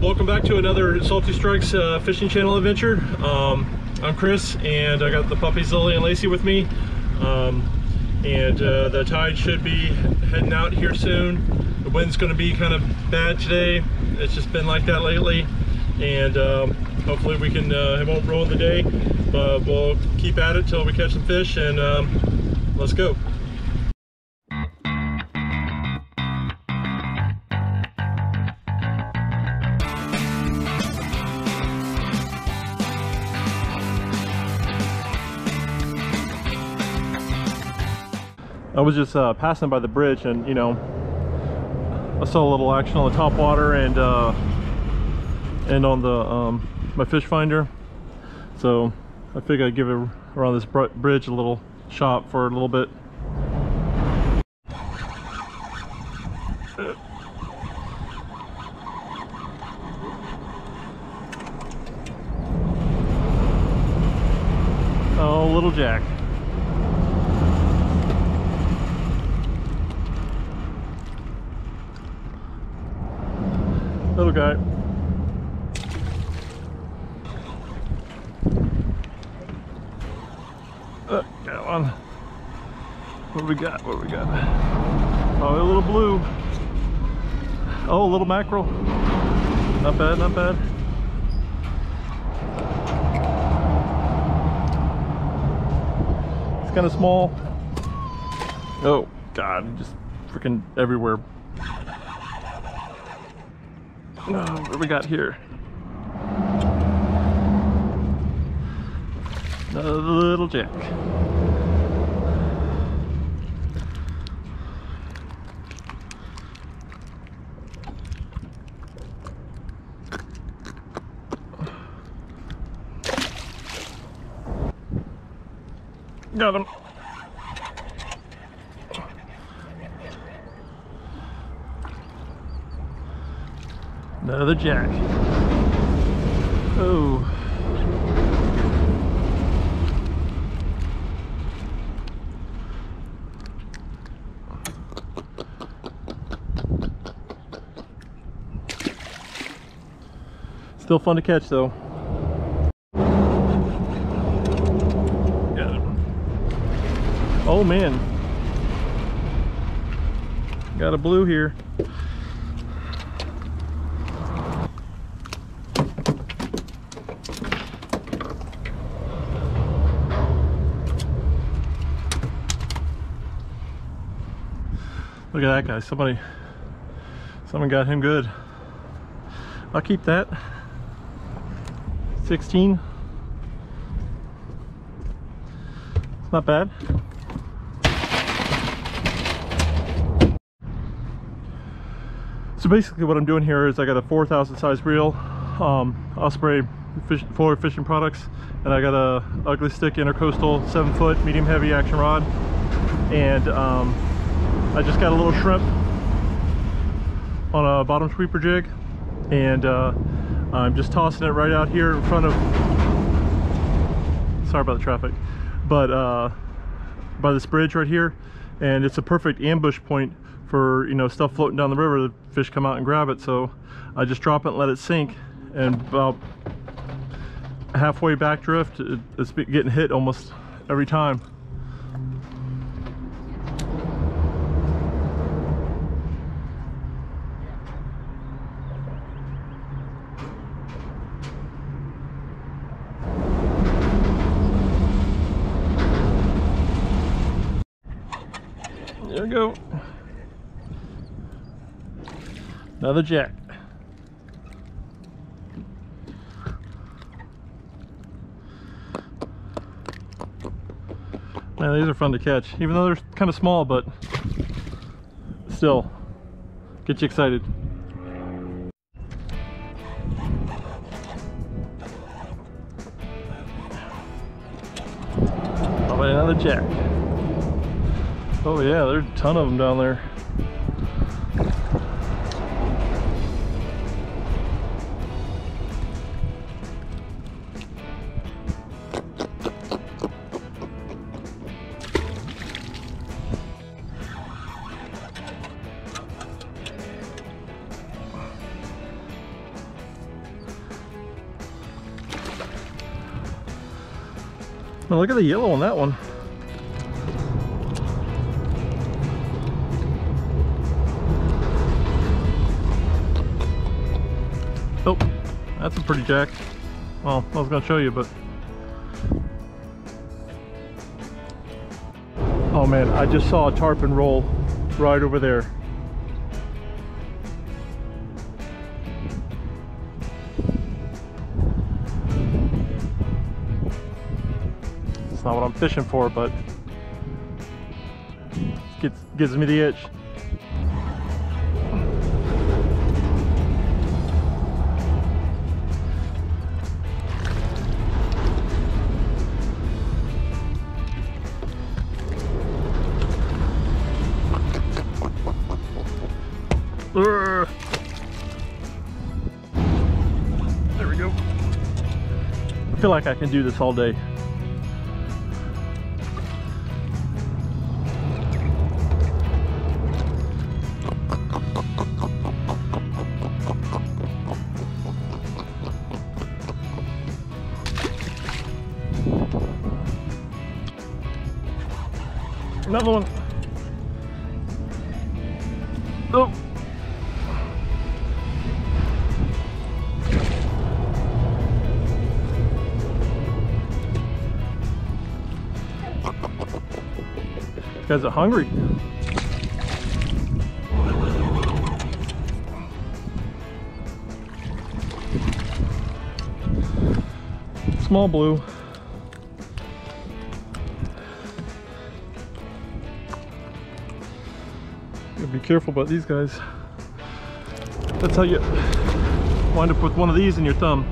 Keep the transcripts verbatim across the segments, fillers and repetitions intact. Welcome back to another Salty Strikes uh, fishing channel adventure. Um, I'm Chris, and I got the puppies Lily and Lacey with me. Um, and uh, the tide should be heading out here soon. The wind's going to be kind of bad today. It's just been like that lately. And um, hopefully we can, uh, it won't ruin the day, but we'll keep at it till we catch some fish, and um, let's go. I was just uh, passing by the bridge, and you know, I saw a little action on the top water and uh, and on the um, my fish finder, so I figured I'd give it around this bridge a little shot for a little bit. Oh, little Jack. Little guy. Uh, got one. What do we got? What do we got? Oh, a little blue. Oh, a little mackerel. Not bad, not bad. It's kind of small. Oh, God, just freaking everywhere. Oh, what do we got here? Another little Jack. Got him. Another Jack. Oh. Still fun to catch though. Got him. Oh man. Got a blue here. Look at that guy, somebody, someone got him good. I'll keep that. sixteen. It's not bad. So basically what I'm doing here is I got a four thousand size reel, um, Osprey fish, for fishing products, and I got a Ugly Stik Intercoastal seven foot medium heavy action rod, and um, I just got a little shrimp on a bottom sweeper jig, and uh, I'm just tossing it right out here in front of, sorry about the traffic, but uh, by this bridge right here, and it's a perfect ambush point for, you know, stuff floating down the river. The fish come out and grab it, so I just drop it and let it sink, and about halfway back drift, it's getting hit almost every time. There we go. Another Jack. Man, these are fun to catch, even though they're kind of small, but still, get you excited. Oh, another Jack. Oh yeah, there's a ton of them down there. Now look at the yellow on that one. Oh, that's a pretty jack. Well, I was going to show you, but... Oh man, I just saw a tarpon roll right over there. It's not what I'm fishing for, but it gets, gives me the itch. There we go. I feel like I can do this all day. Another one. Oh. You guys are hungry. Small blue. You gotta be careful about these guys. That's how you wind up with one of these in your thumb.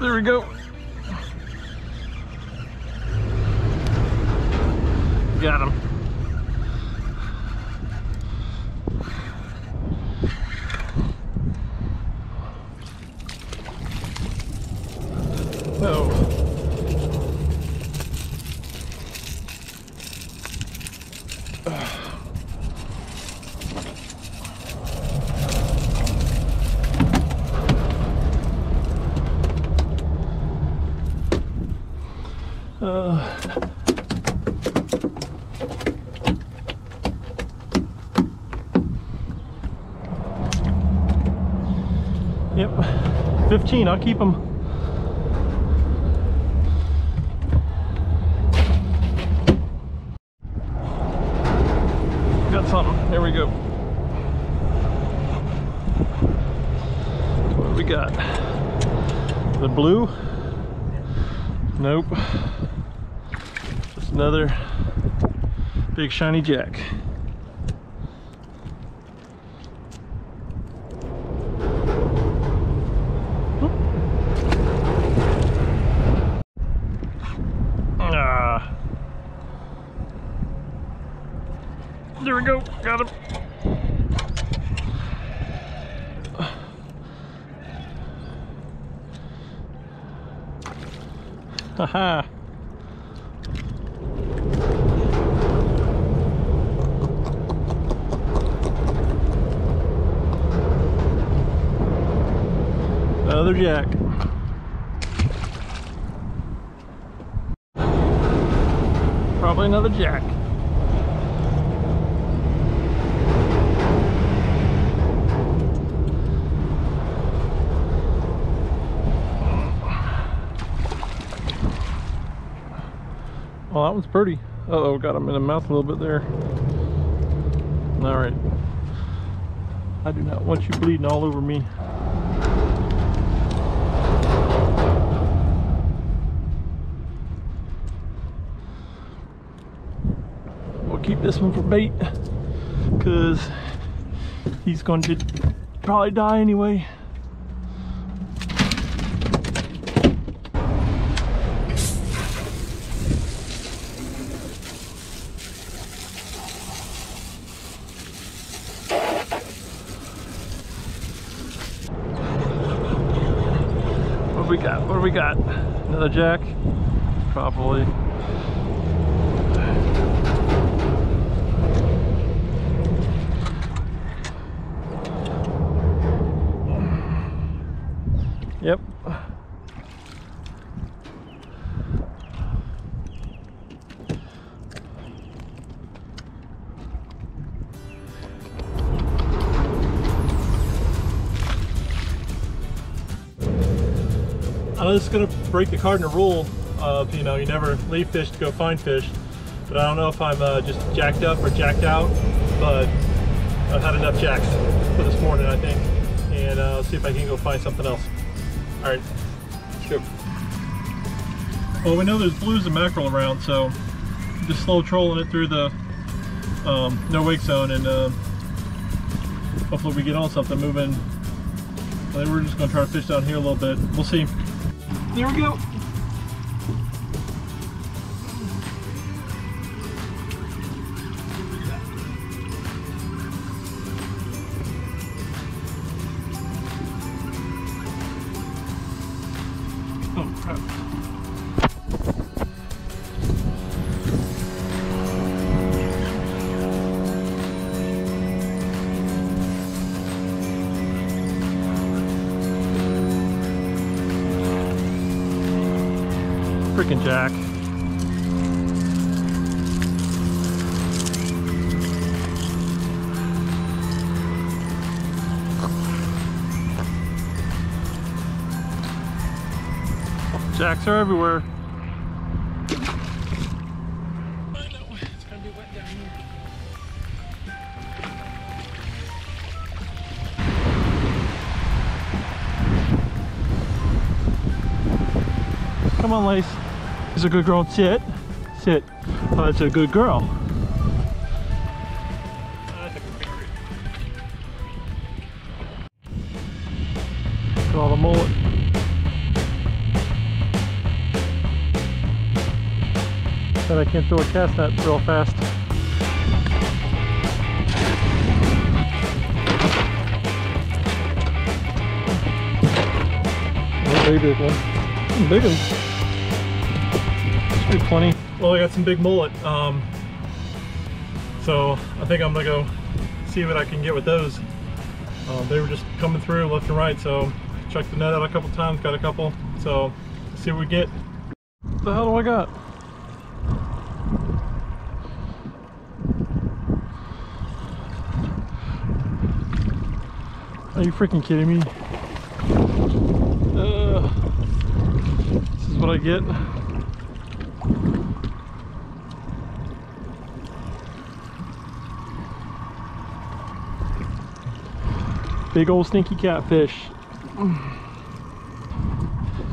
There we go. Got him. Uh-oh. Uh, yep, fifteen, I'll keep them. Got something, there we go. What do we got? The blue? Nope. Another big shiny jack. Ah. There we go, got him. Haha. Another jack. Probably another jack. Well, that one's pretty. Uh oh, got him in the mouth a little bit there. All right. I do not want you bleeding all over me. Keep this one for bait because he's going to probably die anyway. we got? What do we got? Another jack? Probably. Yep. I know this is going to break the cardinal rule of, you know, you never leave fish to go find fish, but I don't know if I'm uh, just jacked up or jacked out, but I've had enough jacks for this morning, I think, and uh, I'll see if I can go find something else. All right, let's go. Well, we know there's blues and mackerel around, so just slow trolling it through the um, no wake zone, and uh, hopefully we get on something moving. I think we're just gonna try to fish down here a little bit. We'll see. There we go. Oh crap. Freaking jack. Jacks are everywhere. I know, it's gonna be wet down here. Come on, Lace. Is a good girl. Sit. Sit. Oh, that's a good girl. Got all the mullet. But I can't throw a cast net real fast. Very big one. Big one. Should be plenty. Well, I got some big mullet. Um, so I think I'm gonna go see what I can get with those. Uh, they were just coming through left and right, so checked the net out a couple times, got a couple. So let's see what we get. What the hell do I got? Are you freaking kidding me? Uh, this is what I get. Big old stinky catfish.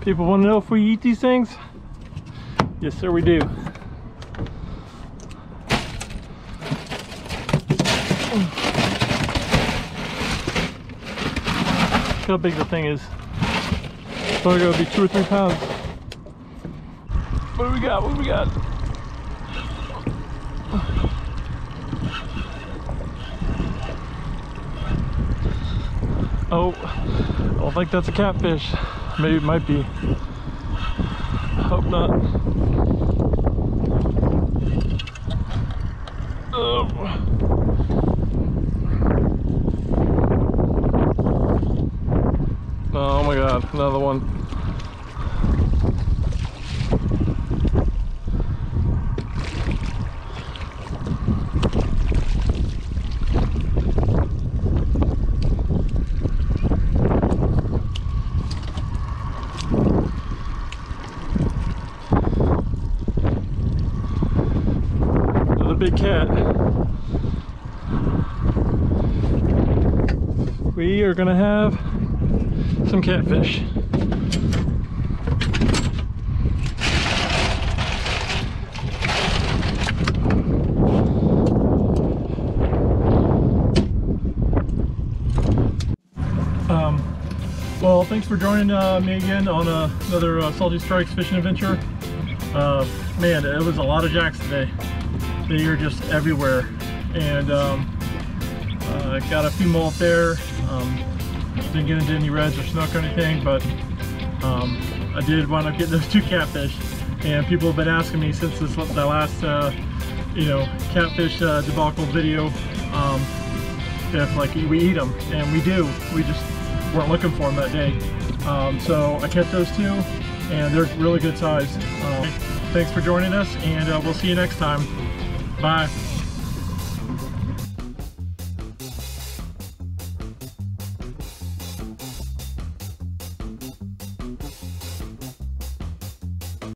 People want to know if we eat these things? Yes, sir, we do. How big the thing is. It's probably gonna be two or three pounds. What do we got? What do we got? Oh, I don't think that's a catfish. Maybe it might be. Hope not. Oh. Oh my god, another one. Another big cat. We are gonna have some catfish. Um, well, thanks for joining uh, me again on uh, another uh, Salty Strikes fishing adventure. Uh, man, it was a lot of jacks today. They are just everywhere, and um, uh, got a few mullet there. Um, Didn't get into any reds or snook or anything, but Um, I did wind up getting those two catfish, and people have been asking me since this the last uh, you know catfish uh, debacle video um, if like we eat them, and we do. We just weren't looking for them that day. Um, so I kept those two, and they're really good size. Um, thanks for joining us, and uh, we'll see you next time. Bye.